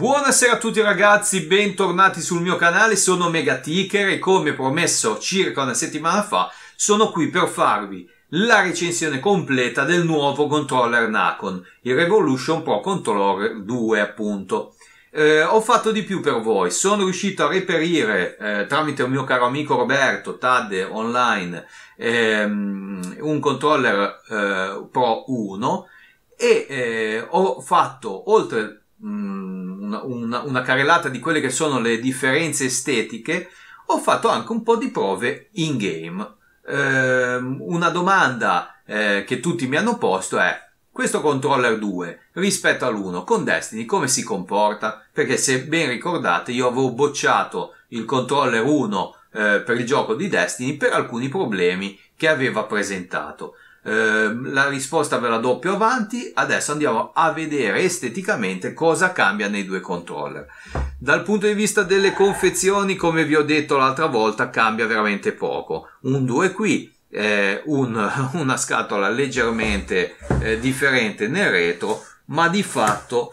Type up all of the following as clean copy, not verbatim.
Buonasera a tutti ragazzi, bentornati sul mio canale, sono Megaticker e come promesso circa una settimana fa sono qui per farvi la recensione completa del nuovo controller Nacon, il Revolution Pro Controller 2 appunto. Ho fatto di più per voi, sono riuscito a reperire tramite un mio caro amico Roberto Tadde Online un controller Pro 1 e ho fatto oltre una carrellata di quelle che sono le differenze estetiche, ho fatto anche un po' di prove in game. Una domanda che tutti mi hanno posto è: questo controller 2 rispetto all'1 con Destiny come si comporta? Perché se ben ricordate io avevo bocciato il controller 1 per il gioco di Destiny per alcuni problemi che aveva presentato. La risposta ve la do più avanti. Adesso andiamo a vedere esteticamente cosa cambia nei due controller. Dal punto di vista delle confezioni, come vi ho detto l'altra volta, cambia veramente poco. Un 2 qui, una scatola leggermente differente nel retro, ma di fatto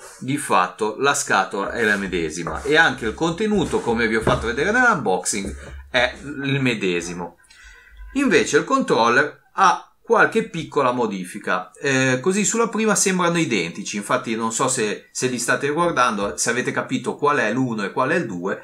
la scatola è la medesima e anche il contenuto, come vi ho fatto vedere nell'unboxing, è il medesimo. Invece il controller ha qualche piccola modifica, così sulla prima sembrano identici, infatti non so se li state guardando, se avete capito qual è l'1 e qual è il 2,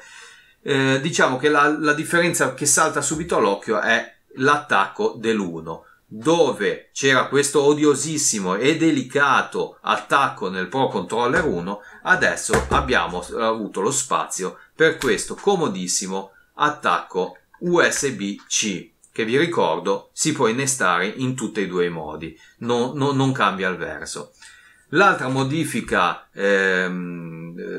diciamo che la differenza che salta subito all'occhio è l'attacco dell'1, dove c'era questo odiosissimo e delicato attacco nel Pro Controller 1, adesso abbiamo avuto lo spazio per questo comodissimo attacco USB-C. Che vi ricordo si può innestare in tutti e due i modi, non cambia il verso. L'altra modifica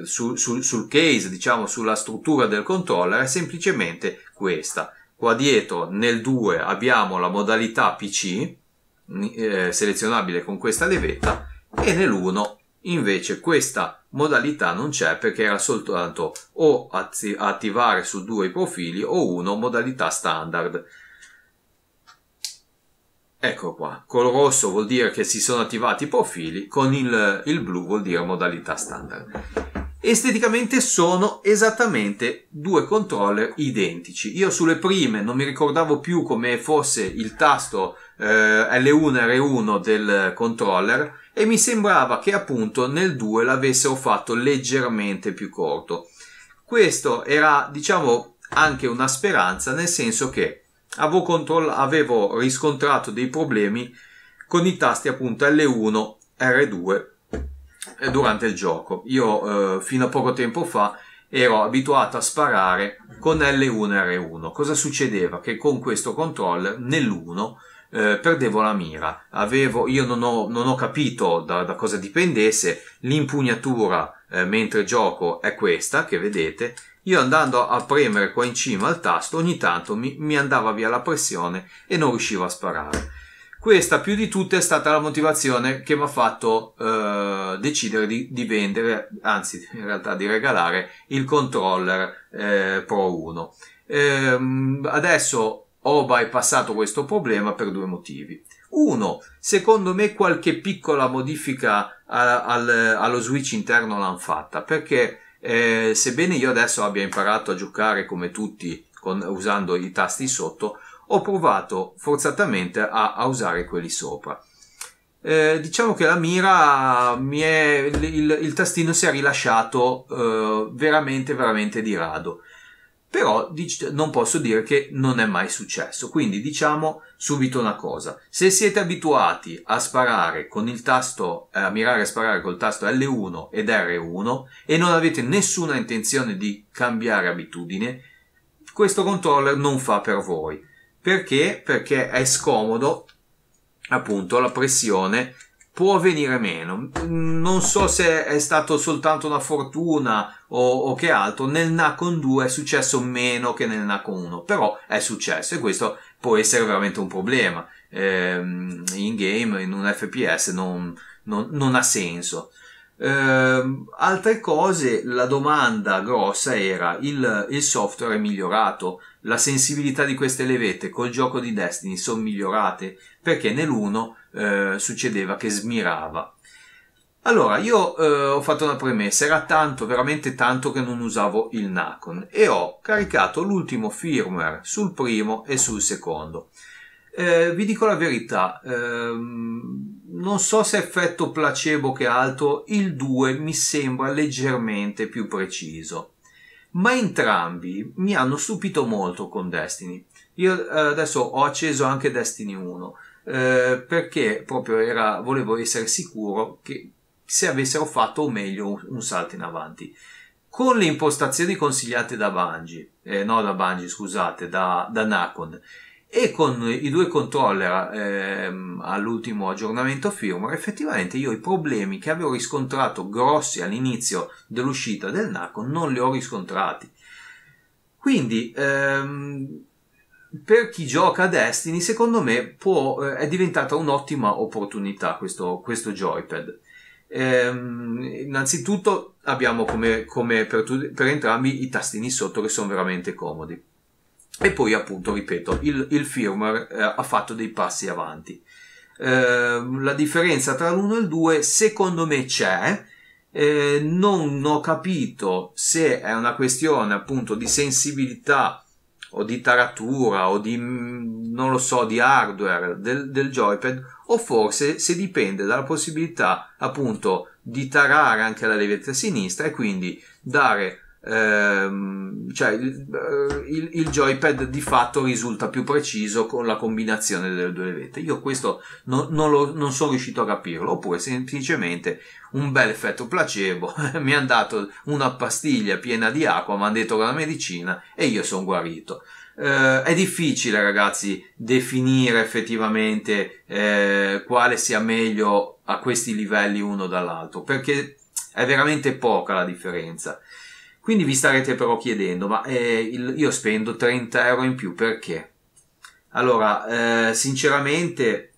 sul case, diciamo sulla struttura del controller, è semplicemente questa. Qua dietro nel 2 abbiamo la modalità PC, selezionabile con questa levetta, e nell'1 invece questa modalità non c'è, perché era soltanto o attivare su due i profili o uno, modalità standard. Ecco qua, col rosso vuol dire che si sono attivati i profili, con il blu vuol dire modalità standard. Esteticamente sono esattamente due controller identici. Io sulle prime non mi ricordavo più come fosse il tasto L1 e R1 del controller e mi sembrava che appunto nel 2 l'avessero fatto leggermente più corto. Questo era, diciamo, anche una speranza, nel senso che avevo riscontrato dei problemi con i tasti appunto L1 R2 durante il gioco. Io fino a poco tempo fa ero abituato a sparare con L1 R1. Cosa succedeva? Che con questo controller nell'1 perdevo la mira. Io non ho capito da cosa dipendesse. L'impugnatura mentre gioco è questa che vedete. Io andando a premere qua in cima al tasto ogni tanto mi andava via la pressione e non riuscivo a sparare. Questa più di tutte è stata la motivazione che mi ha fatto decidere di vendere, anzi in realtà di regalare il controller Pro 1. Adesso ho bypassato questo problema per due motivi. Uno, secondo me qualche piccola modifica allo switch interno l'hanno fatta, perché sebbene io adesso abbia imparato a giocare come tutti usando i tasti sotto, ho provato forzatamente a usare quelli sopra. Diciamo che la mira, il tastino si è rilasciato veramente di rado, però non posso dire che non è mai successo. Quindi diciamo subito una cosa: se siete abituati a sparare con il tasto, a mirare e sparare col tasto L1 ed R1 e non avete nessuna intenzione di cambiare abitudine, questo controller non fa per voi. Perché? Perché è scomodo, appunto la pressione può venire meno. Non so se è stato soltanto una fortuna o che altro, nel Nacon 2 è successo meno che nel Nacon 1, però è successo e questo può essere veramente un problema. In game, in un FPS non ha senso. Altre cose, la domanda grossa era il software è migliorato, la sensibilità di queste levette col gioco di Destiny sono migliorate, perché nell'1 succedeva che smirava. Allora, io ho fatto una premessa, era tanto, veramente tanto che non usavo il Nacon e ho caricato l'ultimo firmware sul primo e sul secondo. Vi dico la verità, non so se effetto placebo che altro, il 2 mi sembra leggermente più preciso. Ma entrambi mi hanno stupito molto con Destiny. Io adesso ho acceso anche Destiny 1 perché proprio volevo essere sicuro che se avessero fatto o meglio un salto in avanti con le impostazioni consigliate da Bungie, scusate, da Nacon, e con i due controller all'ultimo aggiornamento firmware. Effettivamente io i problemi che avevo riscontrato grossi all'inizio dell'uscita del Nacon non li ho riscontrati, quindi per chi gioca a Destiny secondo me è diventata un'ottima opportunità questo joypad. Innanzitutto abbiamo come per entrambi i tastini sotto che sono veramente comodi, e poi appunto ripeto il firmware ha fatto dei passi avanti. La differenza tra l'1 e il 2 secondo me c'è, non ho capito se è una questione appunto di sensibilità o di taratura o di, non lo so, di hardware del joypad, o forse se dipende dalla possibilità appunto di tarare anche la levetta sinistra e quindi dare cioè il joypad di fatto risulta più preciso con la combinazione delle due levette. Io questo non sono riuscito a capirlo, oppure semplicemente un bel effetto placebo. Mi hanno dato una pastiglia piena di acqua, mi hanno detto che era una medicina e io sono guarito. È difficile, ragazzi, definire effettivamente quale sia meglio a questi livelli uno dall'altro, perché è veramente poca la differenza. Quindi vi starete però chiedendo, ma io spendo 30 euro in più perché? Allora, sinceramente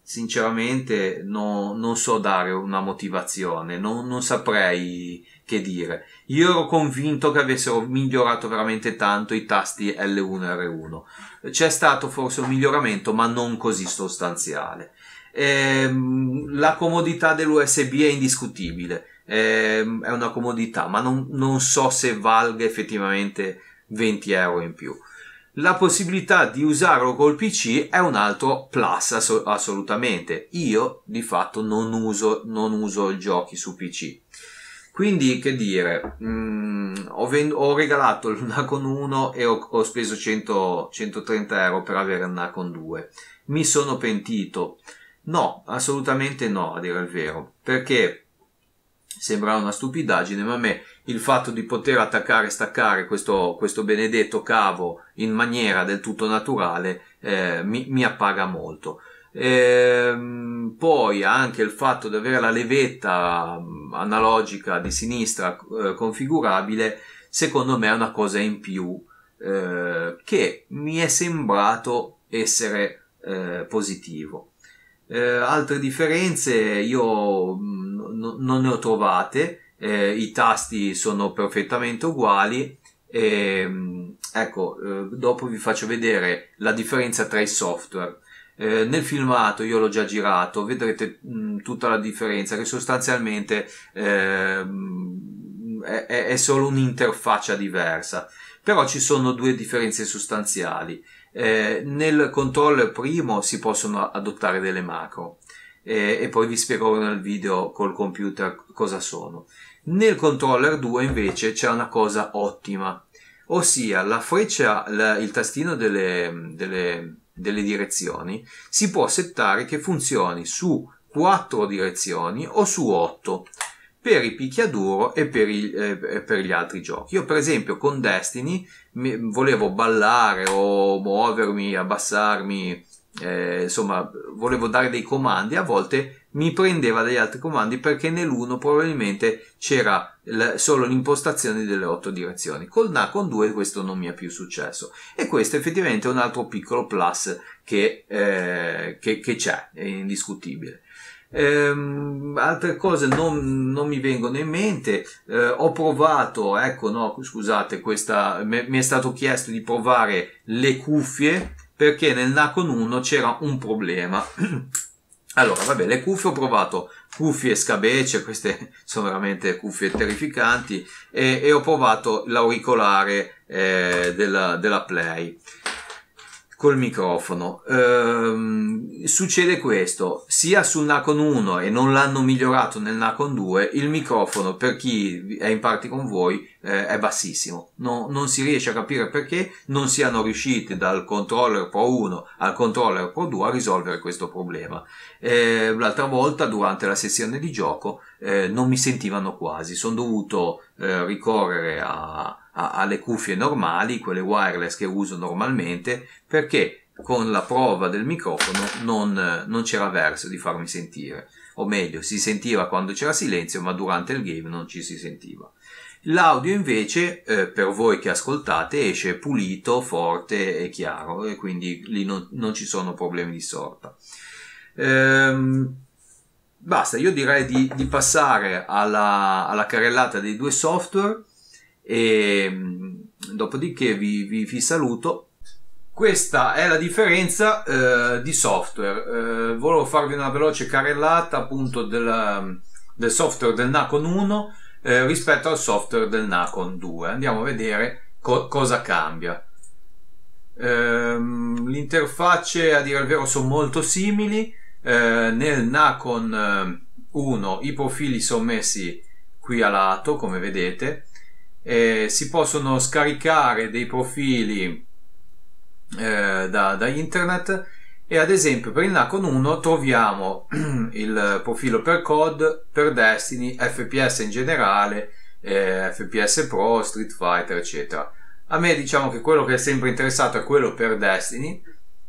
non so dare una motivazione, non saprei che dire. Io ero convinto che avessero migliorato veramente tanto i tasti L1 e R1. C'è stato forse un miglioramento, ma non così sostanziale. La comodità dell'USB è indiscutibile. È una comodità, ma non so se valga effettivamente 20 euro in più. La possibilità di usarlo col PC è un altro plus, assolutamente. Io di fatto non uso i giochi su PC, quindi che dire, ho regalato il Nacon 1 e ho speso 130 euro per avere il Nacon 2. Mi sono pentito? No, assolutamente no, a dire il vero, perché sembra una stupidaggine, ma a me il fatto di poter attaccare e staccare questo benedetto cavo in maniera del tutto naturale mi appaga molto. Poi anche il fatto di avere la levetta analogica di sinistra configurabile, secondo me è una cosa in più che mi è sembrato essere positivo. Altre differenze io non ne ho trovate, i tasti sono perfettamente uguali. Ecco, dopo vi faccio vedere la differenza tra i software. Nel filmato io l'ho già girato, vedrete tutta la differenza, che sostanzialmente è solo un'interfaccia diversa, però ci sono due differenze sostanziali. Nel controller primo si possono adottare delle macro e poi vi spiegherò nel video col computer cosa sono. Nel controller 2 invece c'è una cosa ottima, ossia la freccia, il tastino delle direzioni si può settare che funzioni su 4 direzioni o su 8 per il picchiaduro e per gli altri giochi. Io per esempio con Destiny volevo ballare o muovermi, abbassarmi, insomma volevo dare dei comandi, a volte mi prendeva dagli altri comandi perché nell'1 probabilmente c'era solo l'impostazione delle 8 direzioni. Col Nacon 2 questo non mi è più successo, e questo effettivamente è un altro piccolo plus che c'è, è indiscutibile. Altre cose non mi vengono in mente. Ho provato, ecco, no scusate, mi è stato chiesto di provare le cuffie perché nel Nacon 1 c'era un problema. Allora vabbè, le cuffie ho provato cuffie scabecce, queste sono veramente cuffie terrificanti, e ho provato l'auricolare della Play col microfono. Succede questo sia sul Nacon 1, e non l'hanno migliorato nel Nacon 2, il microfono, per chi è in party con voi, è bassissimo, non si riesce a capire perché non siano riusciti dal controller Pro 1 al controller Pro 2 a risolvere questo problema. L'altra volta durante la sessione di gioco non mi sentivano quasi, sono dovuto ricorrere alle cuffie normali, quelle wireless che uso normalmente, perché con la prova del microfono non c'era verso di farmi sentire, o meglio si sentiva quando c'era silenzio, ma durante il game non ci si sentiva. L'audio invece per voi che ascoltate esce pulito, forte e chiaro, e quindi lì non ci sono problemi di sorta. Basta, io direi di passare alla carrellata dei due software, e dopodiché vi saluto. Questa è la differenza di software. Volevo farvi una veloce carrellata appunto del software del Nacon 1 rispetto al software del Nacon 2. Andiamo a vedere cosa cambia. Le interfacce, a dire il vero, sono molto simili. Nel Nacon 1 i profili sono messi qui a lato, come vedete. Si possono scaricare dei profili da internet, e ad esempio per il Nacon 1 troviamo il profilo per COD, per Destiny, FPS in generale, FPS Pro, Street Fighter eccetera. A me, diciamo che quello che è sempre interessato è quello per Destiny,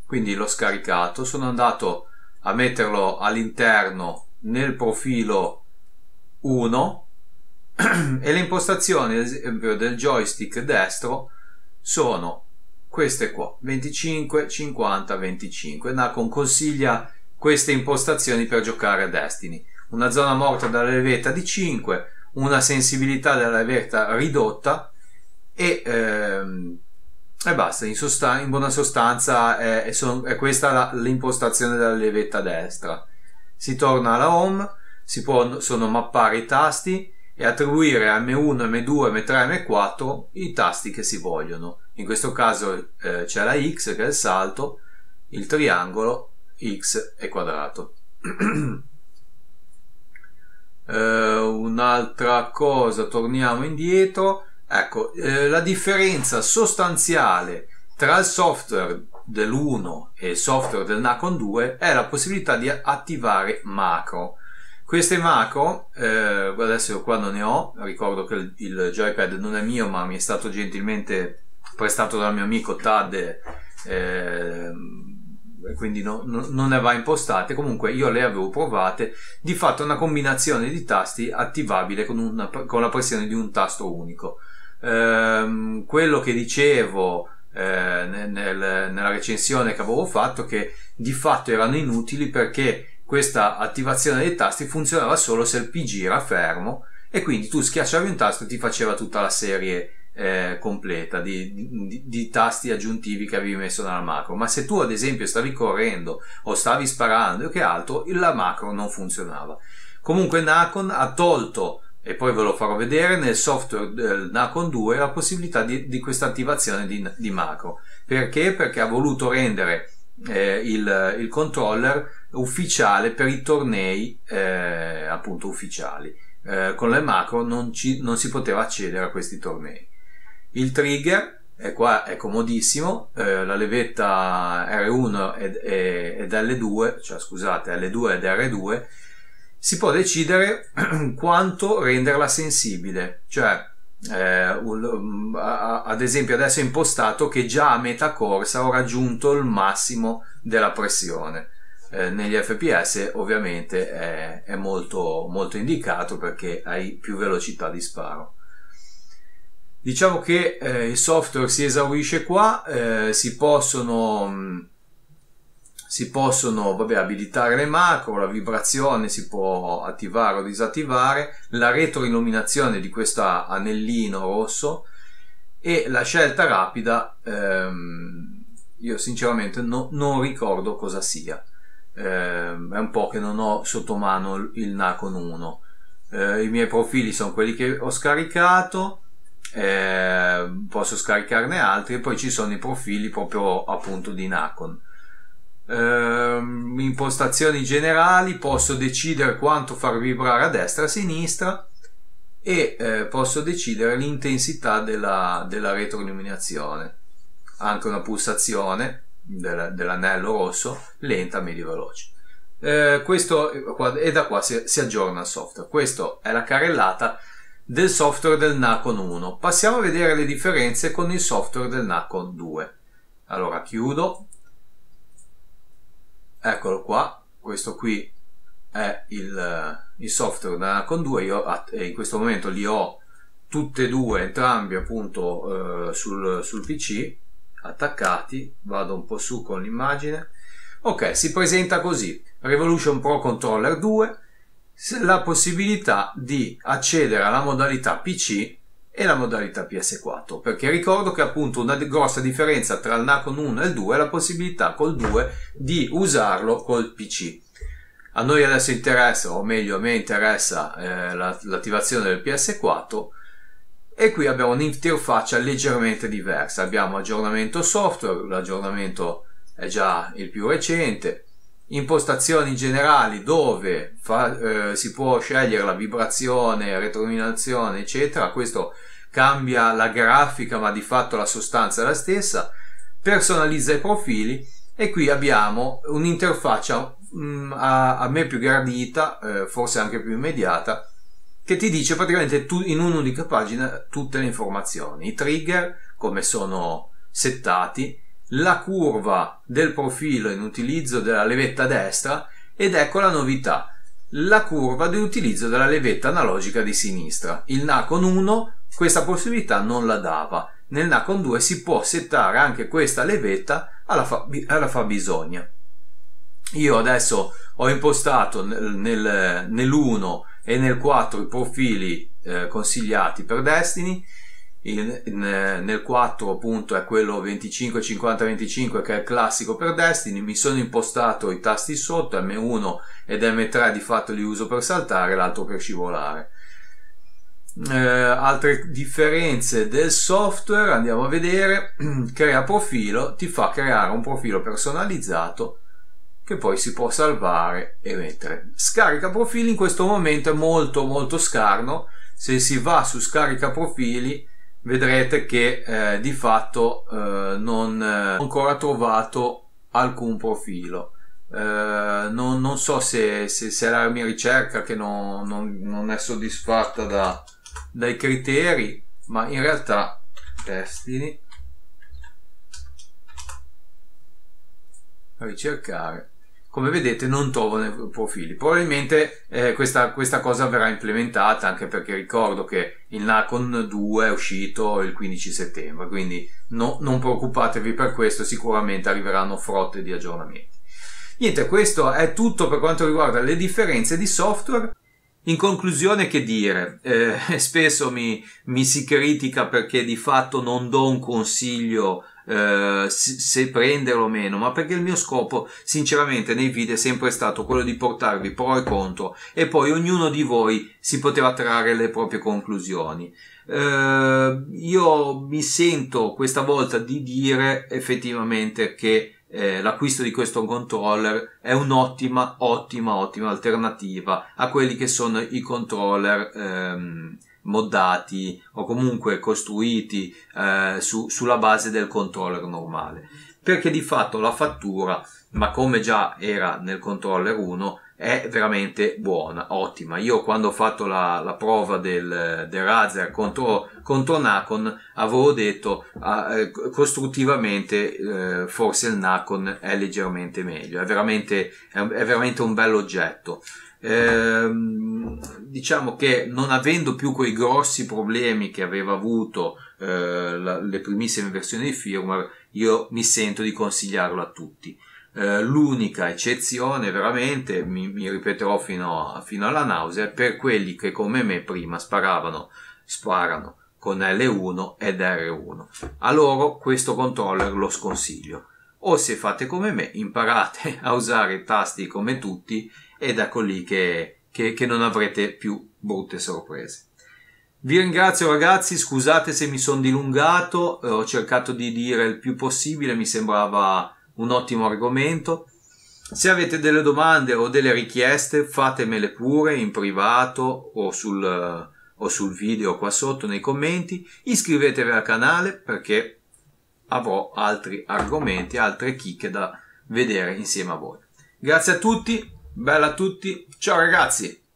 quindi l'ho scaricato, sono andato a metterlo all'interno nel profilo 1, e le impostazioni, ad esempio, del joystick destro sono queste qua: 25, 50, 25. Nacon consiglia queste impostazioni per giocare a Destiny: una zona morta dalla levetta di 5, una sensibilità della levetta ridotta, e basta. In buona sostanza è questa l'impostazione della levetta destra. Si torna alla home, si possono mappare i tasti e attribuire a M1, M2, M3, M4 i tasti che si vogliono. In questo caso c'è la X che è il salto, il triangolo, X e quadrato. Un'altra cosa, torniamo indietro. Ecco, la differenza sostanziale tra il software dell'1 e il software del Nacon 2 è la possibilità di attivare macro. Queste macro, adesso qua non ne ho, ricordo che il joypad non è mio, ma mi è stato gentilmente prestato dal mio amico Tadde, quindi non ne va impostate. Comunque io le avevo provate, di fatto è una combinazione di tasti attivabile con la pressione di un tasto unico. Quello che dicevo nella recensione che avevo fatto, che di fatto erano inutili perché questa attivazione dei tasti funzionava solo se il PG era fermo, e quindi tu schiacciavi un tasto e ti faceva tutta la serie completa di tasti aggiuntivi che avevi messo nella macro. Ma se tu ad esempio stavi correndo o stavi sparando o che altro, la macro non funzionava. Comunque Nacon ha tolto, e poi ve lo farò vedere, nel software del Nacon 2 la possibilità di questa attivazione di macro. Perché? Perché ha voluto rendere il controller ufficiale per i tornei appunto ufficiali. Con le macro non si poteva accedere a questi tornei. Il trigger qua è comodissimo, la levetta R1 ed L2, cioè scusate L2 ed R2, si può decidere quanto renderla sensibile, cioè ad esempio adesso è impostato che già a metà corsa ho raggiunto il massimo della pressione. Negli FPS ovviamente è molto, molto indicato perché hai più velocità di sparo. Diciamo che il software si esaurisce qua. Si possono vabbè, abilitare le macro, la vibrazione si può attivare o disattivare, la retroilluminazione di questo anellino rosso e la scelta rapida. Io sinceramente non ricordo cosa sia. è un po' che non ho sotto mano il Nacon 1. I miei profili sono quelli che ho scaricato, posso scaricarne altri, e poi ci sono i profili proprio appunto di Nacon. Impostazioni generali, posso decidere quanto far vibrare a destra e a sinistra, e posso decidere l'intensità della retroilluminazione, anche una pulsazione dell'anello rosso, lenta, medio, veloce. Questo, e da qua si aggiorna il software. Questa è la carrellata del software del Nacon 1. Passiamo a vedere le differenze con il software del Nacon 2. Allora chiudo, eccolo qua, questo qui è il software della Nacon 2. Io in questo momento li ho tutte e due, entrambi appunto sul PC attaccati. Vado un po' su con l'immagine. Ok, si presenta così: Revolution Pro Controller 2, la possibilità di accedere alla modalità PC e la modalità PS4, perché ricordo che appunto una grossa differenza tra il Nacon 1 e il 2 è la possibilità col 2 di usarlo col PC. A noi adesso interessa, o meglio a me interessa, l'attivazione del PS4, e qui abbiamo un'interfaccia leggermente diversa. Abbiamo aggiornamento software, l'aggiornamento è già il più recente, impostazioni generali dove si può scegliere la vibrazione, retroilluminazione eccetera. Questo cambia la grafica, ma di fatto la sostanza è la stessa. Personalizza i profili, e qui abbiamo un'interfaccia a me più gradita, forse anche più immediata, che ti dice praticamente in un'unica pagina tutte le informazioni, i trigger, come sono settati, la curva del profilo in utilizzo della levetta destra, ed ecco la novità, la curva di utilizzo della levetta analogica di sinistra. Il Nacon 1 questa possibilità non la dava, nel Nacon 2 si può settare anche questa levetta alla fabbisogna. Io adesso ho impostato nell'1 e nel 4 i profili consigliati per Destiny. Nel 4 appunto è quello 25-50-25 che è il classico per Destiny. Mi sono impostato i tasti sotto, M1 ed M3 di fatto li uso per saltare, l'altro per scivolare. Altre differenze del software, andiamo a vedere. Crea profilo, ti fa creare un profilo personalizzato che poi si può salvare e mettere. Scarica profili in questo momento è molto molto scarno. Se si va su scarica profili vedrete che di fatto non ho ancora trovato alcun profilo. Non so se è la mia ricerca che non è soddisfatta dai criteri, ma in realtà Destiny, ricercare, come vedete non trovano profili. Probabilmente questa cosa verrà implementata, anche perché ricordo che il Nacon 2 è uscito il 15 settembre, quindi non preoccupatevi per questo, sicuramente arriveranno frotte di aggiornamenti. Niente, questo è tutto per quanto riguarda le differenze di software. In conclusione, che dire, spesso mi si critica perché di fatto non do un consiglio se prenderlo o meno, ma perché il mio scopo sinceramente nei video è sempre stato quello di portarvi pro e contro, e poi ognuno di voi si poteva trarre le proprie conclusioni. Io mi sento questa volta di dire effettivamente che l'acquisto di questo controller è un'ottima ottima alternativa a quelli che sono i controller moddati o comunque costruiti sulla base del controller normale, perché di fatto la fattura, ma come già era nel controller 1, è veramente buona, ottima. Io quando ho fatto la prova del Razer contro Nacon avevo detto costruttivamente forse il Nacon è leggermente meglio, è veramente un bel oggetto. Diciamo che non avendo più quei grossi problemi che aveva avuto le primissime versioni di firmware, io mi sento di consigliarlo a tutti. L'unica eccezione, veramente mi ripeterò fino alla nausea, per quelli che come me prima sparano con L1 ed R1. A loro questo controller lo sconsiglio. o se fate come me imparate a usare i tasti come tutti ed ecco lì che non avrete più brutte sorprese. Vi ringrazio ragazzi, scusate se mi sono dilungato, ho cercato di dire il più possibile, mi sembrava un ottimo argomento. Se avete delle domande o delle richieste fatemele pure in privato o sul video qua sotto nei commenti. Iscrivetevi al canale perché avrò altri argomenti, altre chicche da vedere insieme a voi. Grazie a tutti, bella a tutti, ciao ragazzi!